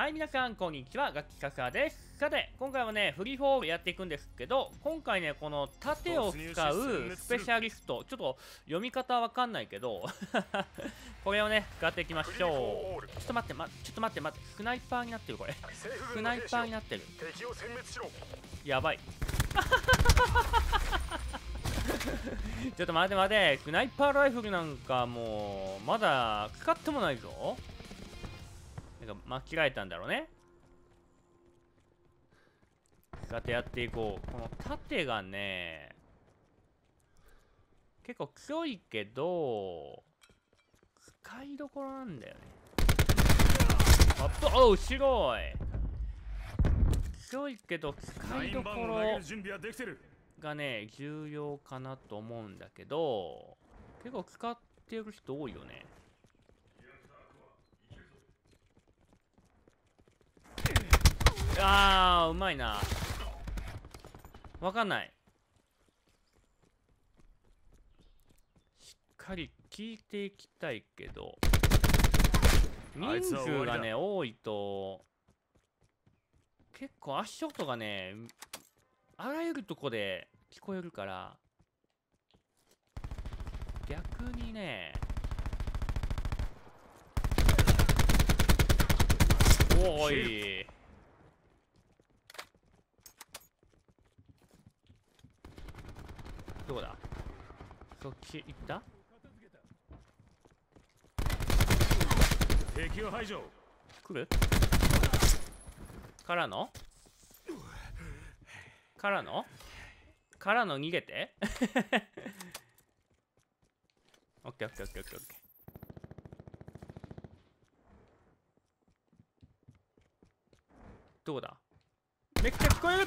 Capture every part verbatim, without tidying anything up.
はい、皆さん、こんにちは。楽器カサです。さて、今回はね、フリーフォールやっていくんですけど、今回ね、この盾を使うスペシャリスト、ちょっと読み方わかんないけど、これをね、使っていきましょう。ちょっと待って、ま、ちょっと待って、待って、スナイパーになってる、これ。スナイパーになってる。やばい。ちょっと待て待て、スナイパーライフルなんかもう、まだ使ってもないぞ。間違えたんだろうね。さてやっていこう。この盾がね結構強いけど使いどころなんだよね。あっとおう白い強いけど使いどころがね重要かなと思うんだけど結構使ってる人多いよね。あーうまいな。わかんない。しっかり聞いていきたいけど人数がね多いと結構足音がねあらゆるとこで聞こえるから逆にねおいどこだそっち行った敵を排除来るからのからのからの逃げてオッケーオッケーオッケーオッケーオッケーどこだめっちゃ聞こえ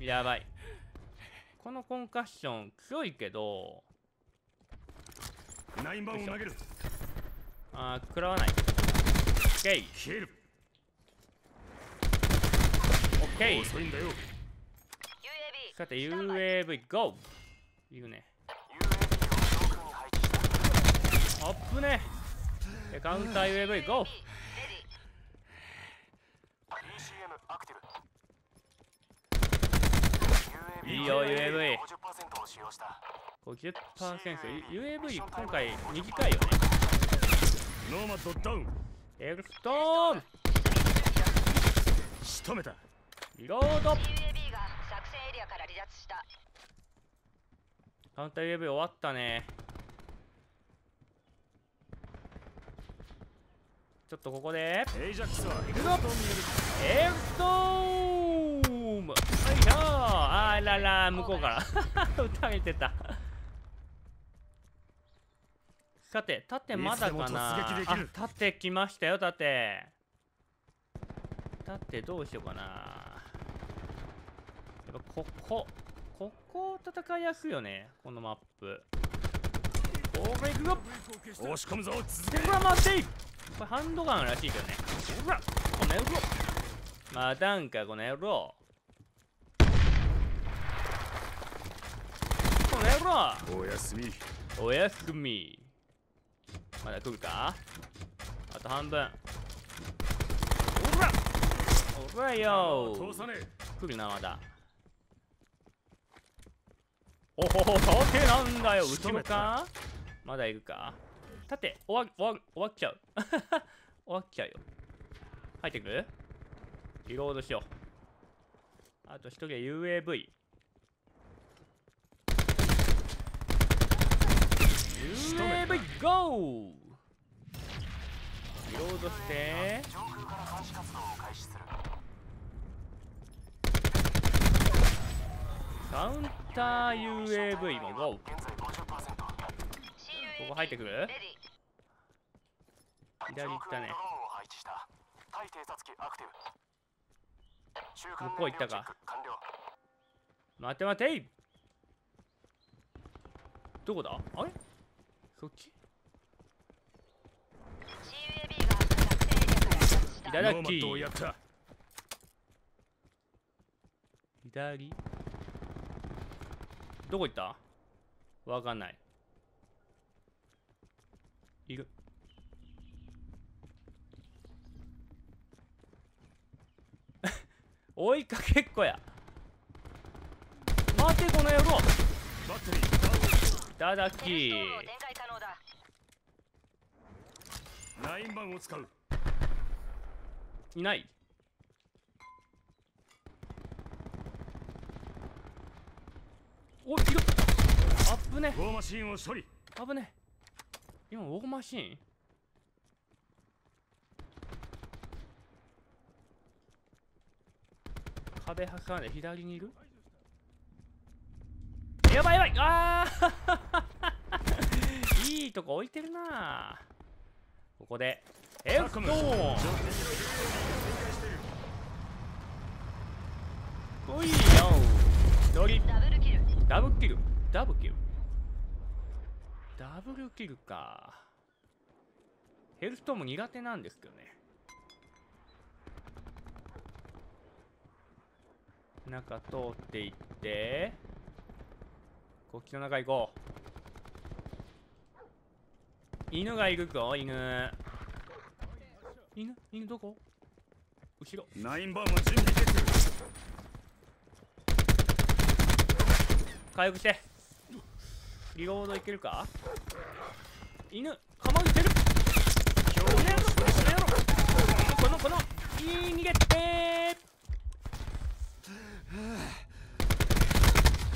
るやばいこのコンカッション強いけどナインバウンを投げるあー食らわないオッケーオッケーさて ユーエーブイ ゴー 言うねあっぶねカウンター ユーエーブイ ゴー いいよ ユーエーブイ ごじゅっパーセント ユーエーブイ 今回短いよねエルストーン仕留めたリロードカウンター ユーエーブイ 終わったねちょっとここでエルストーンあらら向こうから撃たれてたさて盾まだかなあ盾来ましたよ盾盾どうしようかなやっぱここここ戦いやすいよねこのマップこれいくぞ押し込むぞほら待っていこれハンドガンらしいけどねほらこの野郎またんかこの野郎おやすみおやすみまだ来るかあと半分おらおらよ来るなまだおほほ盾なんだよ後ろかまだいるか盾終わ終わる終わっちゃう終わっちゃうよ入ってくるリロードしようあとひとりは ユーエーブイユーエーブイ ゴー! リロードしてカウンター ユーエーブイ も ゴー! ここ入ってくる左行ったね向こう行ったか待て待てどこだあれそっちいただき左どこ行ったわかんないいる追いかけっこや。待てこの野郎。いただき。ラインバンを使う。いない。おいる。あぶね。ウォーマシンを処理。あぶね。今ウォーマシン。壁はかね、左にいる。やばいやばい、あーいいとこ置いてるな。ここでエフトーンおいよひとりダブルキルダブルキルダブルキルダブルキルか。ヘルストーム苦手なんですけどね。中通っていって国旗の中行こう。犬がいるぞ。犬犬犬どこ。後ろナインバーンは準備で回復してリロードいけるか。犬構えてる。この野郎このこのいい逃げてー。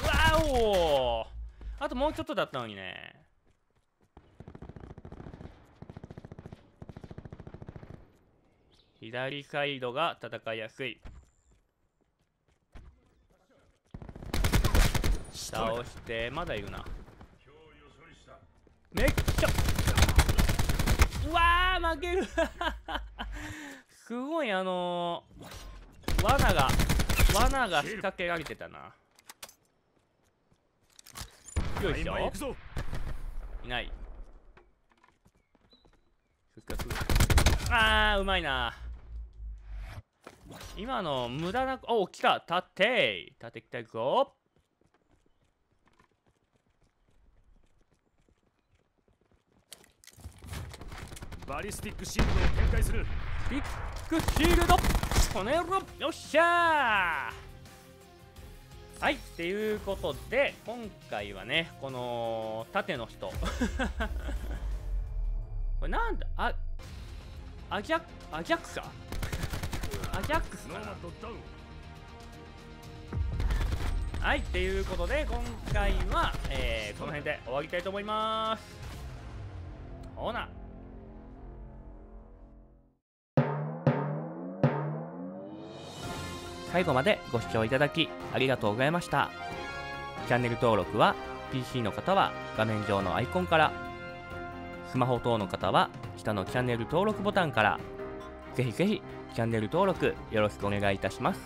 わお、あともうちょっとだったのにね。左サイドが戦いやすい。倒してまだいるな。めっちゃうわー負けるすごいあのー、罠が罠が仕掛けられてたな。よいしょ。いない。復活。あー、うまいな。今の無駄な、お、来た。立て。立てきたぞ。バリスティックシールドを展開する。スティックシールド。この野郎よっしゃー。はい、っていうことで今回はねこの盾の人これなんだあアジャックアジャックかアジャックスかな。はい、っていうことで今回は、えー、この辺で終わりたいと思います。ほな最後までご視聴いただきありがとうございました。チャンネル登録は ピーシー の方は画面上のアイコンから、スマホ等の方は下のチャンネル登録ボタンから、ぜひぜひチャンネル登録よろしくお願いいたします。